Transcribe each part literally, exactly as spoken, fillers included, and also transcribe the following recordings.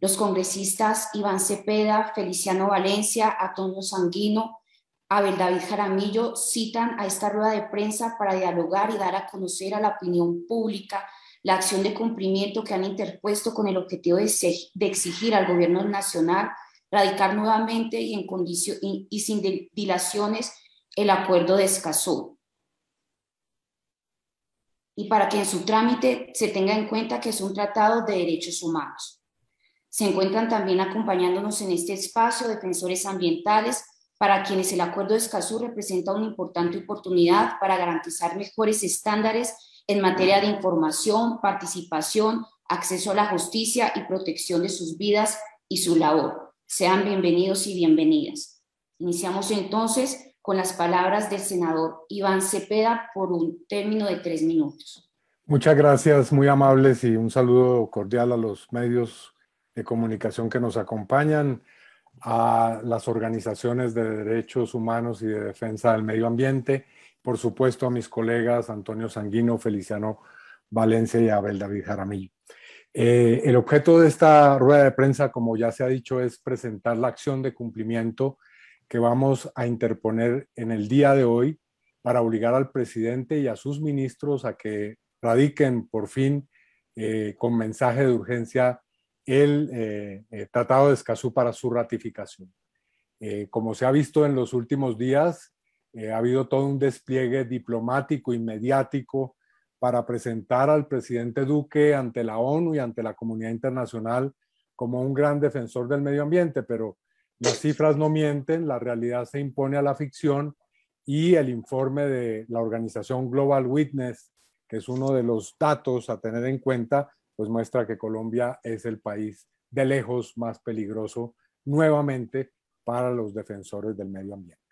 los congresistas Iván Cepeda, Feliciano Valencia, Antonio Sanguino, Abel David Jaramillo citan a esta rueda de prensa para dialogar y dar a conocer a la opinión pública la acción de cumplimiento que han interpuesto con el objetivo de exigir al gobierno nacional radicar nuevamente y, en condicio, y, y sin dilaciones el Acuerdo de Escazú, y para que en su trámite se tenga en cuenta que es un tratado de derechos humanos. Se encuentran también acompañándonos en este espacio defensores ambientales, para quienes el Acuerdo de Escazú representa una importante oportunidad para garantizar mejores estándares en materia de información, participación, acceso a la justicia y protección de sus vidas y su labor. Sean bienvenidos y bienvenidas. Iniciamos entonces con las palabras del senador Iván Cepeda por un término de tres minutos. Muchas gracias, muy amables, y un saludo cordial a los medios de comunicación que nos acompañan, a las organizaciones de derechos humanos y de defensa del medio ambiente, por supuesto a mis colegas Antonio Sanguino, Feliciano Valencia y Abel David Jaramillo. Eh, el objeto de esta rueda de prensa, como ya se ha dicho, es presentar la acción de cumplimiento que vamos a interponer en el día de hoy para obligar al presidente y a sus ministros a que radiquen por fin eh, con mensaje de urgencia el eh, eh, Tratado de Escazú para su ratificación. Eh, como se ha visto en los últimos días, Eh, ha habido todo un despliegue diplomático y mediático para presentar al presidente Duque ante la ONU y ante la comunidad internacional como un gran defensor del medio ambiente, pero las cifras no mienten, la realidad se impone a la ficción, y el informe de la organización Global Witness, que es uno de los datos a tener en cuenta, pues muestra que Colombia es el país de lejos más peligroso nuevamente para los defensores del medio ambiente.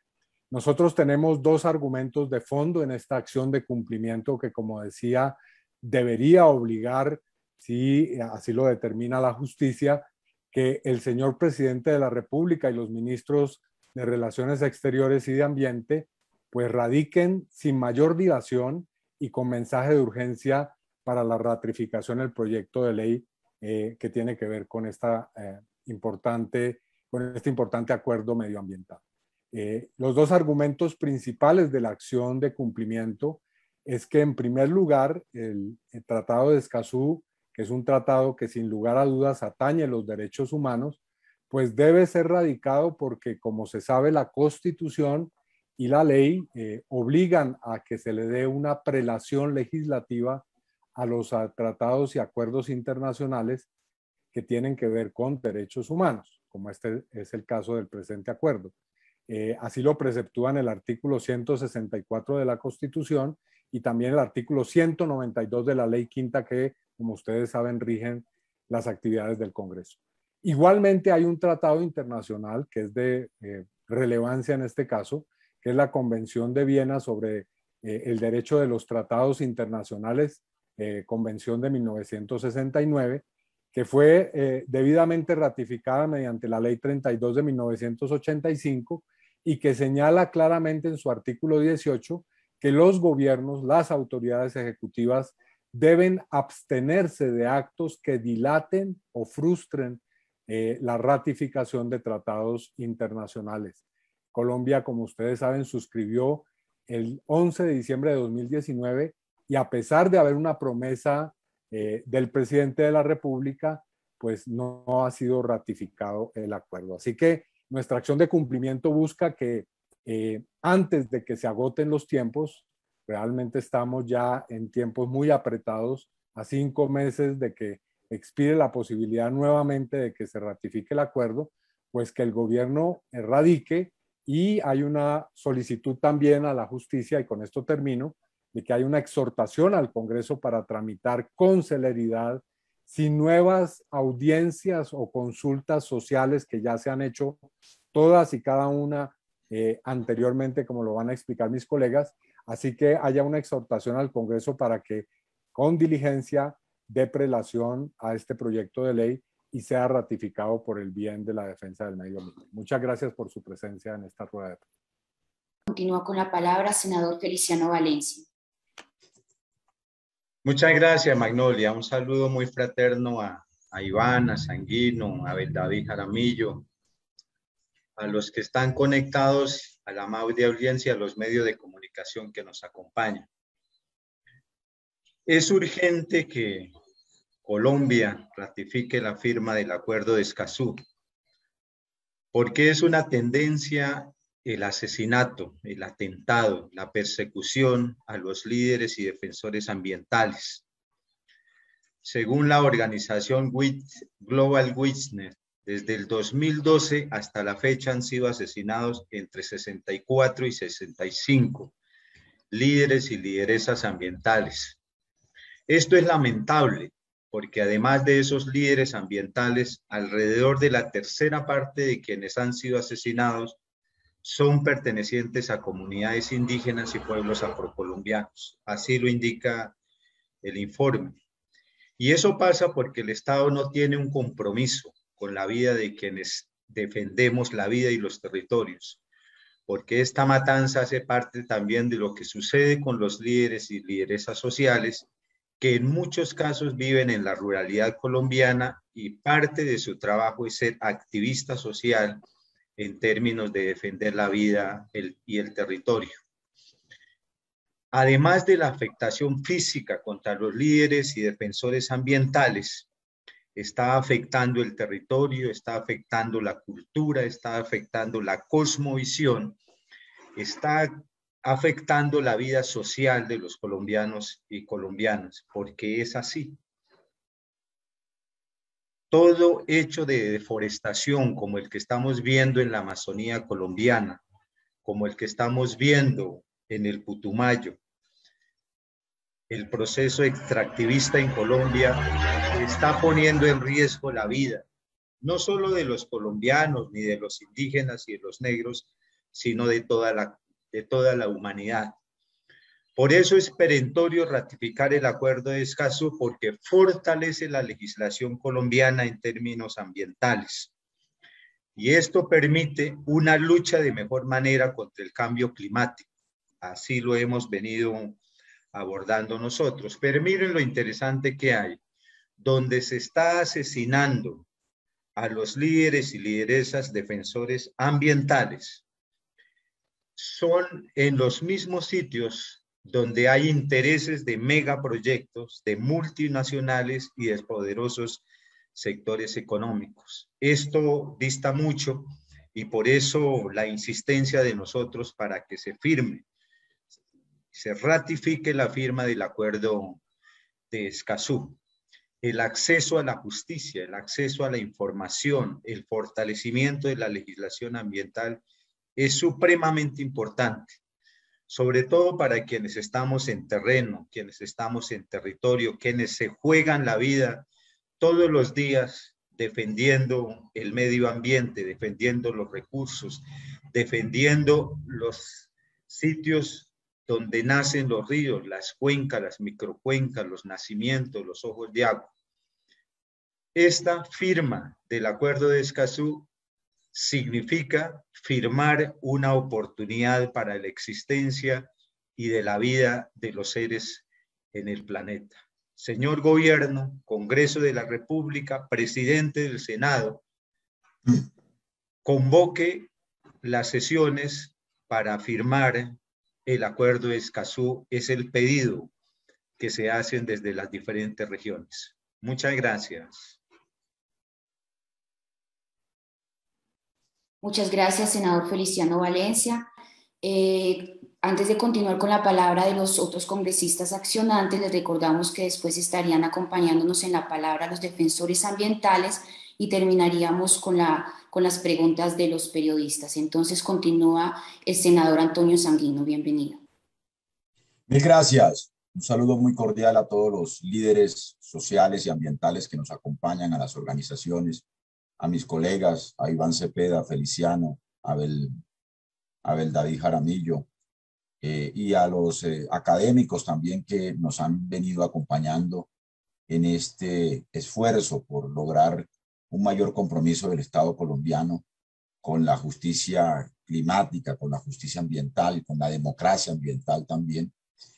Nosotros tenemos dos argumentos de fondo en esta acción de cumplimiento que, como decía, debería obligar, si así lo determina la justicia, que el señor presidente de la República y los ministros de Relaciones Exteriores y de Ambiente pues radiquen sin mayor dilación y con mensaje de urgencia para la ratificación del proyecto de ley eh, que tiene que ver con, esta, eh, importante, con este importante acuerdo medioambiental. Eh, los dos argumentos principales de la acción de cumplimiento es que, en primer lugar, el, el Tratado de Escazú, que es un tratado que sin lugar a dudas atañe los derechos humanos, pues debe ser radicado porque, como se sabe, la Constitución y la ley eh, obligan a que se le dé una prelación legislativa a los a, tratados y acuerdos internacionales que tienen que ver con derechos humanos, como este es el caso del presente acuerdo. Eh, así lo preceptúan el artículo ciento sesenta y cuatro de la Constitución y también el artículo ciento noventa y dos de la Ley Quinta que, como ustedes saben, rigen las actividades del Congreso. Igualmente hay un tratado internacional que es de eh, relevancia en este caso, que es la Convención de Viena sobre eh, el derecho de los tratados internacionales, eh, Convención de mil novecientos sesenta y nueve, que fue eh, debidamente ratificada mediante la Ley treinta y dos de mil novecientos ochenta y cinco, y que señala claramente en su artículo dieciocho que los gobiernos, las autoridades ejecutivas, deben abstenerse de actos que dilaten o frustren eh, la ratificación de tratados internacionales. Colombia, como ustedes saben, suscribió el once de diciembre de dos mil diecinueve, y a pesar de haber una promesa eh, del presidente de la República, pues no, no ha sido ratificado el acuerdo. Así que nuestra acción de cumplimiento busca que eh, antes de que se agoten los tiempos, realmente estamos ya en tiempos muy apretados, a cinco meses de que expire la posibilidad nuevamente de que se ratifique el acuerdo, pues que el gobierno radique, y hay una solicitud también a la justicia, y con esto termino, de que hay una exhortación al Congreso para tramitar con celeridad, sin nuevas audiencias o consultas sociales que ya se han hecho todas y cada una eh, anteriormente, como lo van a explicar mis colegas. Así que haya una exhortación al Congreso para que con diligencia dé prelación a este proyecto de ley y sea ratificado por el bien de la defensa del medio ambiente. Muchas gracias por su presencia en esta rueda de prensa. Continúa con la palabra senador Feliciano Valencia. Muchas gracias, Magnolia. Un saludo muy fraterno a, a Iván, a Sanguino, a Abel David Jaramillo, a los que están conectados, a la amable audiencia, a los medios de comunicación que nos acompañan. Es urgente que Colombia ratifique la firma del Acuerdo de Escazú, porque es una tendencia el asesinato, el atentado, la persecución a los líderes y defensores ambientales. Según la organización Global Witness, desde el dos mil doce hasta la fecha han sido asesinados entre sesenta y cuatro y sesenta y cinco líderes y lideresas ambientales. Esto es lamentable, porque además de esos líderes ambientales, alrededor de la tercera parte de quienes han sido asesinados son pertenecientes a comunidades indígenas y pueblos afrocolombianos. Así lo indica el informe. Y eso pasa porque el Estado no tiene un compromiso con la vida de quienes defendemos la vida y los territorios, porque esta matanza hace parte también de lo que sucede con los líderes y lideresas sociales que en muchos casos viven en la ruralidad colombiana y parte de su trabajo es ser activista social en términos de defender la vida el, y el territorio. Además de la afectación física contra los líderes y defensores ambientales, está afectando el territorio, está afectando la cultura, está afectando la cosmovisión, está afectando la vida social de los colombianos y colombianas, porque es así. Todo hecho de deforestación, como el que estamos viendo en la Amazonía colombiana, como el que estamos viendo en el Putumayo, el proceso extractivista en Colombia está poniendo en riesgo la vida, no solo de los colombianos, ni de los indígenas y de los negros, sino de toda la, de toda la humanidad. Por eso es perentorio ratificar el Acuerdo de Escazú, porque fortalece la legislación colombiana en términos ambientales. Y esto permite una lucha de mejor manera contra el cambio climático. Así lo hemos venido abordando nosotros. Pero miren lo interesante que hay. Donde se está asesinando a los líderes y lideresas defensores ambientales, son en los mismos sitios donde hay intereses de megaproyectos, de multinacionales y de poderosos sectores económicos. Esto dista mucho y por eso la insistencia de nosotros para que se firme, se ratifique la firma del Acuerdo de Escazú. El acceso a la justicia, el acceso a la información, el fortalecimiento de la legislación ambiental es supremamente importante, sobre todo para quienes estamos en terreno, quienes estamos en territorio, quienes se juegan la vida todos los días defendiendo el medio ambiente, defendiendo los recursos, defendiendo los sitios donde nacen los ríos, las cuencas, las microcuencas, los nacimientos, los ojos de agua. Esta firma del Acuerdo de Escazú significa firmar una oportunidad para la existencia y de la vida de los seres en el planeta. Señor Gobierno, Congreso de la República, Presidente del Senado, convoque las sesiones para firmar el Acuerdo de Escazú. Es el pedido que se hacen desde las diferentes regiones. Muchas gracias. Muchas gracias, senador Feliciano Valencia. Eh, antes de continuar con la palabra de los otros congresistas accionantes, les recordamos que después estarían acompañándonos en la palabra los defensores ambientales y terminaríamos con, la, con las preguntas de los periodistas. Entonces continúa el senador Antonio Sanguino. Bienvenido. Mil gracias. Un saludo muy cordial a todos los líderes sociales y ambientales que nos acompañan, a las organizaciones, a mis colegas, a Iván Cepeda, Feliciano, Abel, Abel David Jaramillo, eh, y a los eh, académicos también que nos han venido acompañando en este esfuerzo por lograr un mayor compromiso del Estado colombiano con la justicia climática, con la justicia ambiental, con la democracia ambiental también,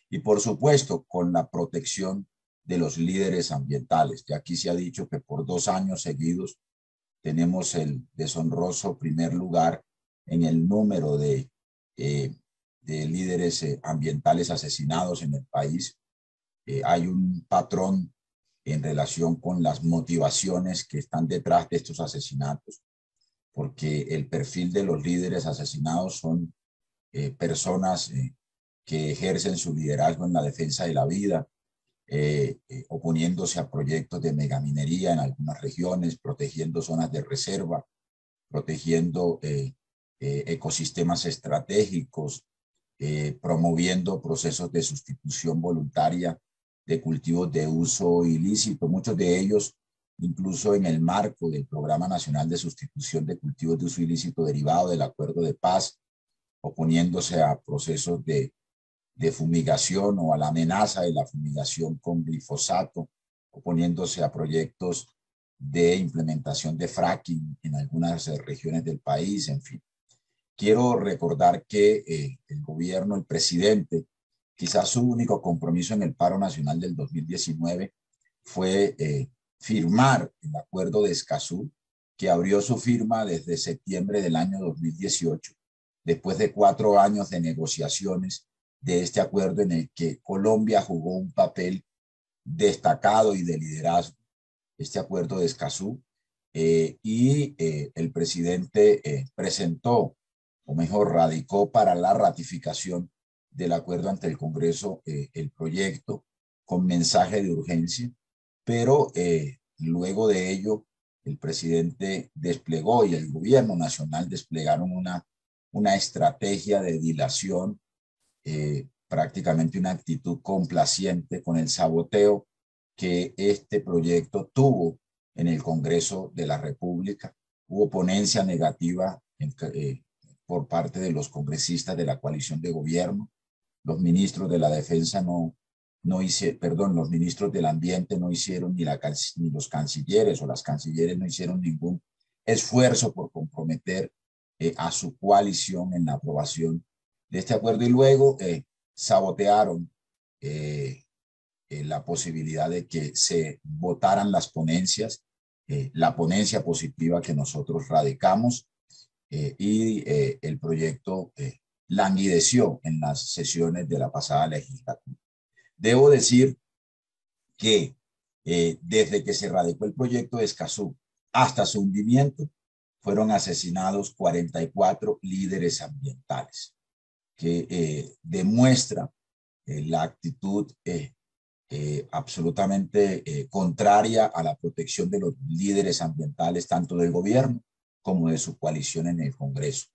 y por supuesto con la protección de los líderes ambientales. Ya aquí se ha dicho que por dos años seguidos tenemos el deshonroso primer lugar en el número de, eh, de líderes eh, ambientales asesinados en el país. Eh, hay un patrón en relación con las motivaciones que están detrás de estos asesinatos, porque el perfil de los líderes asesinados son eh, personas eh, que ejercen su liderazgo en la defensa de la vida, eh, eh, oponiéndose a proyectos de megaminería en algunas regiones, protegiendo zonas de reserva, protegiendo eh, eh, ecosistemas estratégicos, eh, promoviendo procesos de sustitución voluntaria de cultivos de uso ilícito, muchos de ellos incluso en el marco del Programa Nacional de Sustitución de Cultivos de Uso Ilícito derivado del Acuerdo de Paz, oponiéndose a procesos de, de fumigación o a la amenaza de la fumigación con glifosato, oponiéndose a proyectos de implementación de fracking en algunas regiones del país, en fin. Quiero recordar que eh, el gobierno, el presidente, quizás su único compromiso en el paro nacional del dos mil diecinueve fue eh, firmar el Acuerdo de Escazú, que abrió su firma desde septiembre del año dos mil dieciocho, después de cuatro años de negociaciones de este acuerdo en el que Colombia jugó un papel destacado y de liderazgo, este Acuerdo de Escazú, eh, y eh, el presidente eh, presentó, o mejor, radicó para la ratificación del acuerdo ante el Congreso eh, el proyecto con mensaje de urgencia, pero eh, luego de ello el presidente desplegó y el gobierno nacional desplegaron una, una estrategia de dilación, eh, prácticamente una actitud complaciente con el saboteo que este proyecto tuvo en el Congreso de la República. Hubo ponencia negativa en, eh, por parte de los congresistas de la coalición de gobierno. Los ministros de la defensa no, no hice, perdón, los ministros del ambiente no hicieron, ni, la, ni los cancilleres o las cancilleres no hicieron ningún esfuerzo por comprometer eh, a su coalición en la aprobación de este acuerdo, y luego eh, sabotearon eh, eh, la posibilidad de que se votaran las ponencias, eh, la ponencia positiva que nosotros radicamos, eh, y eh, el proyecto eh, languideció en las sesiones de la pasada legislatura. Debo decir que eh, desde que se radicó el proyecto de Escazú hasta su hundimiento, fueron asesinados cuarenta y cuatro líderes ambientales, que eh, demuestra eh, la actitud eh, eh, absolutamente eh, contraria a la protección de los líderes ambientales, tanto del gobierno como de su coalición en el Congreso.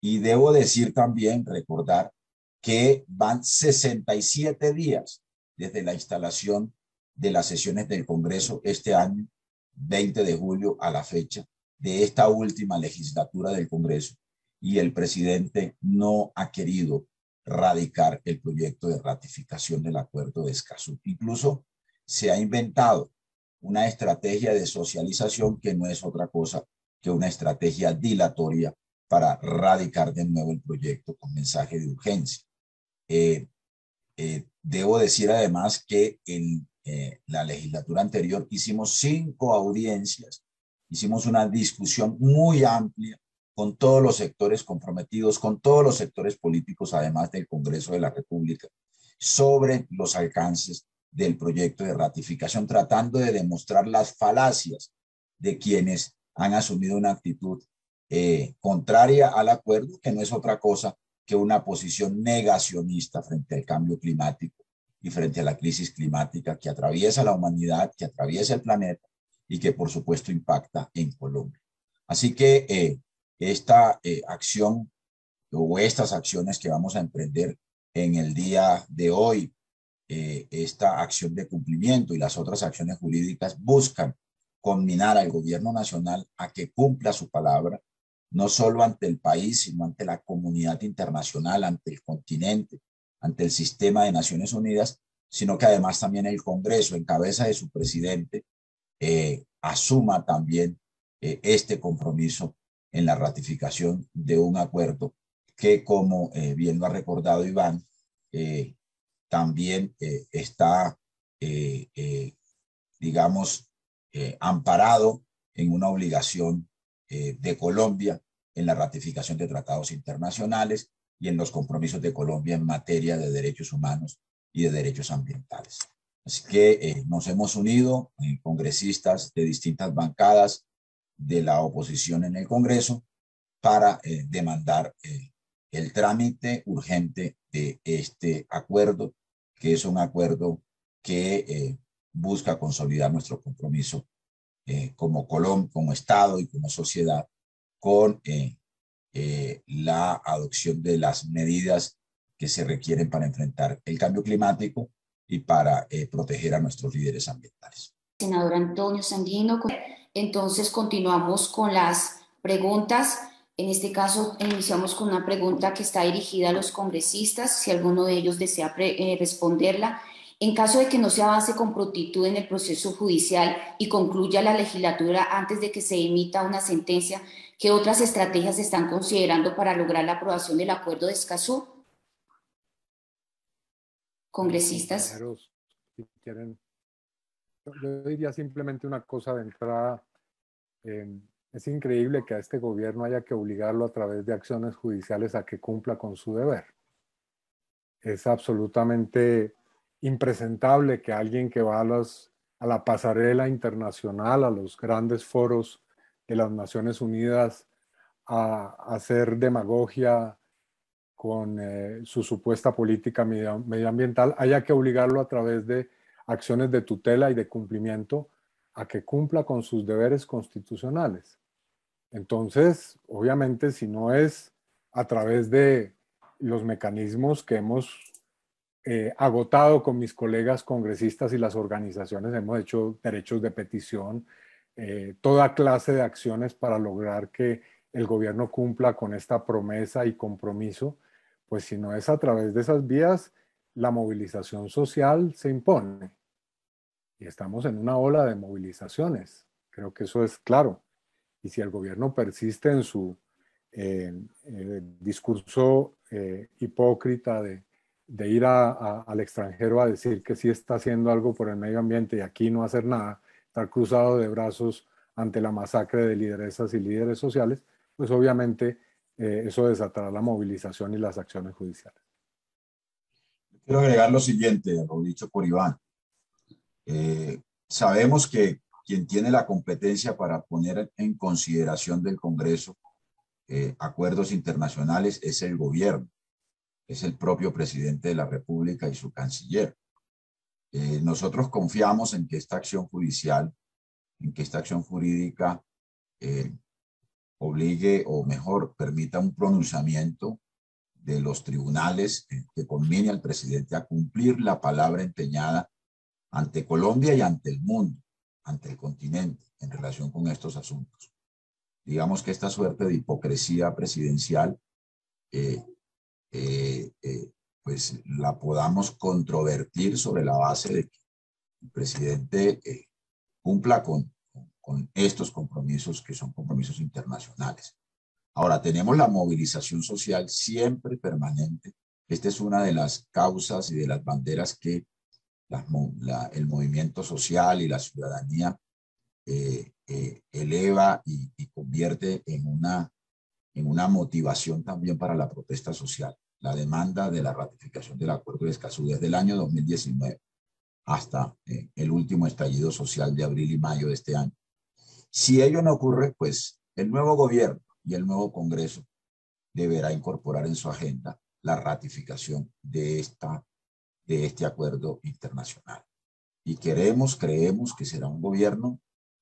Y debo decir también, recordar, que van sesenta y siete días desde la instalación de las sesiones del Congreso este año, veinte de julio, a la fecha de esta última legislatura del Congreso, y el presidente no ha querido radicar el proyecto de ratificación del Acuerdo de Escazú. Incluso se ha inventado una estrategia de socialización que no es otra cosa que una estrategia dilatoria para radicar de nuevo el proyecto con mensaje de urgencia. Eh, eh, debo decir además que en eh, la legislatura anterior hicimos cinco audiencias, hicimos una discusión muy amplia con todos los sectores comprometidos, con todos los sectores políticos, además del Congreso de la República, sobre los alcances del proyecto de ratificación, tratando de demostrar las falacias de quienes han asumido una actitud Eh, contraria al acuerdo, que no es otra cosa que una posición negacionista frente al cambio climático y frente a la crisis climática que atraviesa la humanidad, que atraviesa el planeta y que por supuesto impacta en Colombia. Así que eh, esta eh, acción o estas acciones que vamos a emprender en el día de hoy, eh, esta acción de cumplimiento y las otras acciones jurídicas, buscan conminar al gobierno nacional a que cumpla su palabra, no solo ante el país, sino ante la comunidad internacional, ante el continente, ante el sistema de Naciones Unidas, sino que además también el Congreso, en cabeza de su presidente, eh, asuma también eh, este compromiso en la ratificación de un acuerdo que, como eh, bien lo ha recordado Iván, eh, también eh, está eh, eh, digamos, eh, amparado en una obligación eh, de Colombia en la ratificación de tratados internacionales y en los compromisos de Colombia en materia de derechos humanos y de derechos ambientales. Así que eh, nos hemos unido, eh, congresistas de distintas bancadas de la oposición en el Congreso, para eh, demandar eh, el trámite urgente de este acuerdo, que es un acuerdo que eh, busca consolidar nuestro compromiso eh, como Colombia, como Estado y como sociedad, con eh, eh, la adopción de las medidas que se requieren para enfrentar el cambio climático y para eh, proteger a nuestros líderes ambientales. Senador Antonio Sanguino, entonces continuamos con las preguntas. En este caso iniciamos con una pregunta que está dirigida a los congresistas, si alguno de ellos desea pre, eh, responderla. En caso de que no se avance con prontitud en el proceso judicial y concluya la legislatura antes de que se emita una sentencia, ¿qué otras estrategias se están considerando para lograr la aprobación del Acuerdo de Escazú? Congresistas. Si quieren, yo diría simplemente una cosa de entrada. Eh, es increíble que a este gobierno haya que obligarlo a través de acciones judiciales a que cumpla con su deber. Es absolutamente impresentable que alguien que va a, las, a la pasarela internacional, a los grandes foros de las Naciones Unidas, a, a hacer demagogia con eh, su supuesta política medio, medioambiental, haya que obligarlo a través de acciones de tutela y de cumplimiento a que cumpla con sus deberes constitucionales. Entonces, obviamente, si no es a través de los mecanismos que hemos Eh, agotado con mis colegas congresistas y las organizaciones, hemos hecho derechos de petición, eh, toda clase de acciones para lograr que el gobierno cumpla con esta promesa y compromiso, pues si no es a través de esas vías, la movilización social se impone. Y estamos en una ola de movilizaciones, creo que eso es claro. Y si el gobierno persiste en su eh, eh, discurso eh, hipócrita de de ir a, a, al extranjero a decir que sí está haciendo algo por el medio ambiente y aquí no hacer nada, estar cruzado de brazos ante la masacre de lideresas y líderes sociales, pues obviamente eh, eso desatará la movilización y las acciones judiciales. Quiero agregar lo siguiente, lo dicho por Iván. Eh, sabemos que quien tiene la competencia para poner en consideración del Congreso eh, acuerdos internacionales es el gobierno. Es el propio presidente de la República y su canciller. Eh, nosotros confiamos en que esta acción judicial, en que esta acción jurídica eh, obligue, o mejor, permita un pronunciamiento de los tribunales eh, que conmine al presidente a cumplir la palabra empeñada ante Colombia y ante el mundo, ante el continente, en relación con estos asuntos. Digamos que esta suerte de hipocresía presidencial eh, Eh, eh, pues la podamos controvertir sobre la base de que el presidente eh, cumpla con, con estos compromisos, que son compromisos internacionales. Ahora, tenemos la movilización social siempre permanente. Esta es una de las causas y de las banderas que la, la, el movimiento social y la ciudadanía eh, eh, eleva y, y convierte en una, en una motivación también para la protesta social. La demanda de la ratificación del Acuerdo de Escazú desde el año dos mil diecinueve hasta eh, el último estallido social de abril y mayo de este año. Si ello no ocurre, pues el nuevo gobierno y el nuevo Congreso deberá incorporar en su agenda la ratificación de, esta, de este acuerdo internacional. Y queremos, creemos que será un gobierno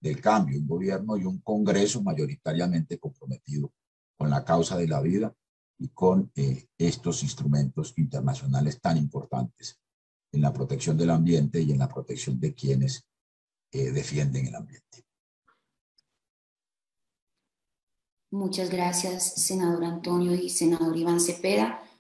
del cambio, un gobierno y un Congreso mayoritariamente comprometido con la causa de la vida y con eh, estos instrumentos internacionales tan importantes en la protección del ambiente y en la protección de quienes eh, defienden el ambiente. Muchas gracias, senador Antonio y senador Iván Cepeda.